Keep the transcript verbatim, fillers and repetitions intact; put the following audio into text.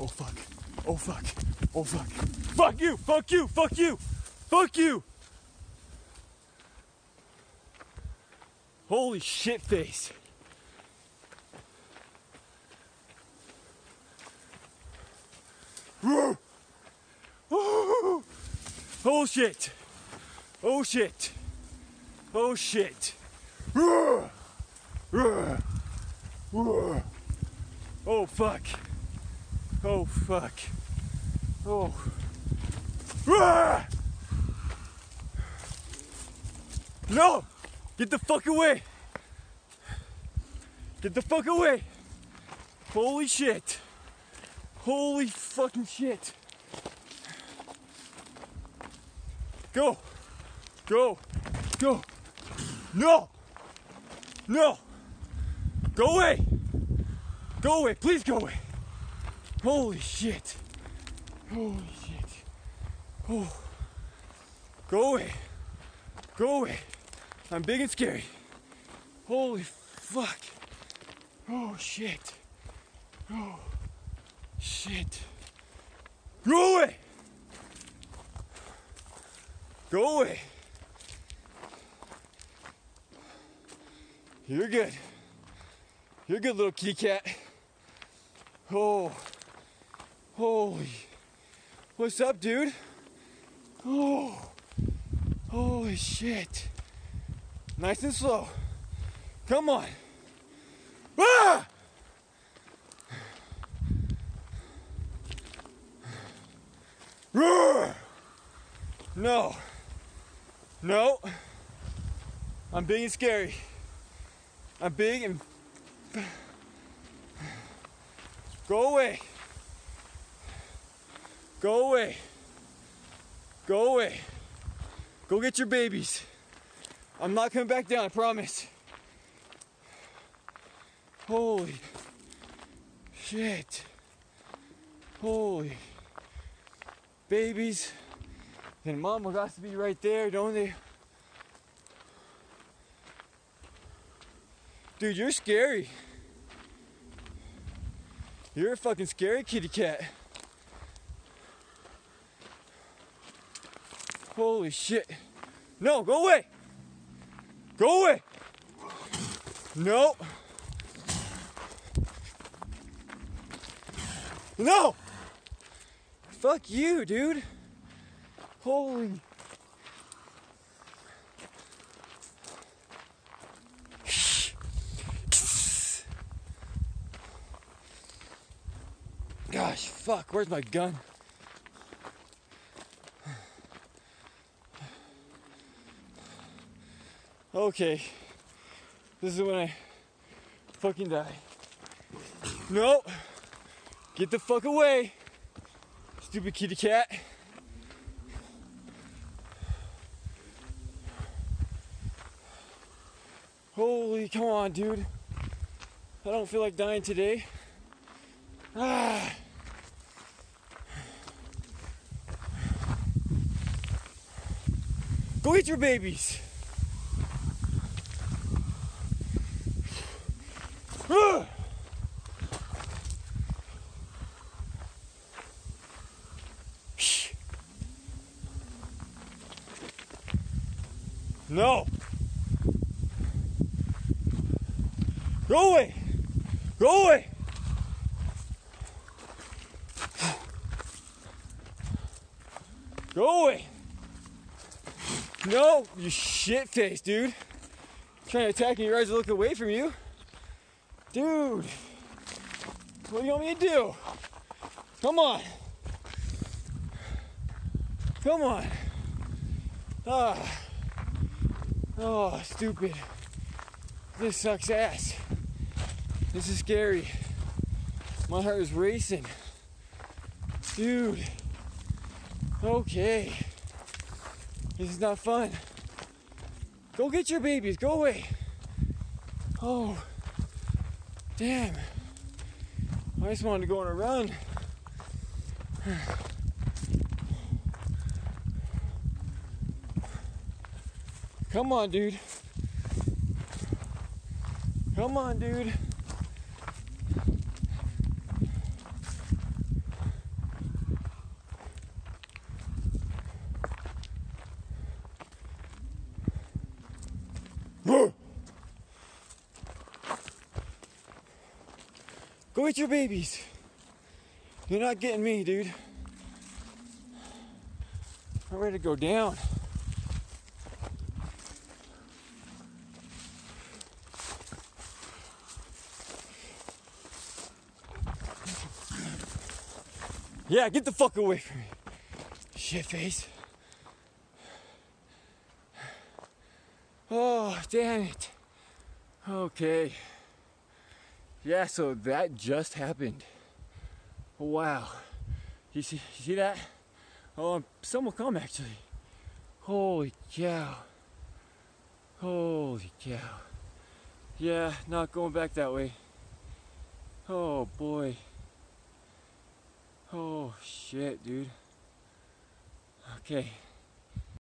Oh fuck. Oh fuck. Oh fuck. Fuck you! Fuck you! Fuck you! Fuck you! Holy shit face. Oh shit. Oh shit. Oh shit. Oh fuck. Oh fuck. Oh. No! Get the fuck away! Get the fuck away! Holy shit! Holy fucking shit! Go! Go! Go! No! No! Go away! Go away! Please go away! Holy shit! Holy shit! Oh! Go away! Go away! I'm big and scary. Holy fuck. Oh shit. Oh shit. Go away. Go away. You're good. You're good, little kitty cat. Oh. Holy. What's up, dude? Oh. Holy shit. Nice and slow. Come on. Ah! Roar! No. No. I'm big and scary. I'm big and... Go away. Go away. Go away. Go get your babies. I'm not coming back down, I promise. Holy shit. Holy babies. And mama got to be right there, don't they? Dude, you're scary. You're a fucking scary kitty cat. Holy shit. No, go away. Go away! No! No! Fuck you, dude! Holy... Gosh, fuck, where's my gun? Okay, this is when I fucking die. No, get the fuck away, stupid kitty cat. Holy, come on, dude. I don't feel like dying today. Ah. Go eat your babies. Go no. Go away. Go away. Go away. No, you shit face, dude. Trying to attack and your eyes are looking away from you. Dude, what do you want me to do? Come on. Come on. Ah. Oh, stupid. This sucks ass. This is scary. My heart is racing. Dude. Okay. This is not fun. Go get your babies. Go away. Oh. Damn, I just wanted to go on a run. Come on, dude. Come on, dude. Go eat your babies. You're not getting me, dude. I'm ready to go down. Yeah, get the fuck away from me. Shit face. Oh, damn it. Okay. Yeah, so that just happened. Wow. You see, you see that? Oh, some will come actually. Holy cow. Holy cow. Yeah, not going back that way. Oh boy. Oh shit, dude. Okay.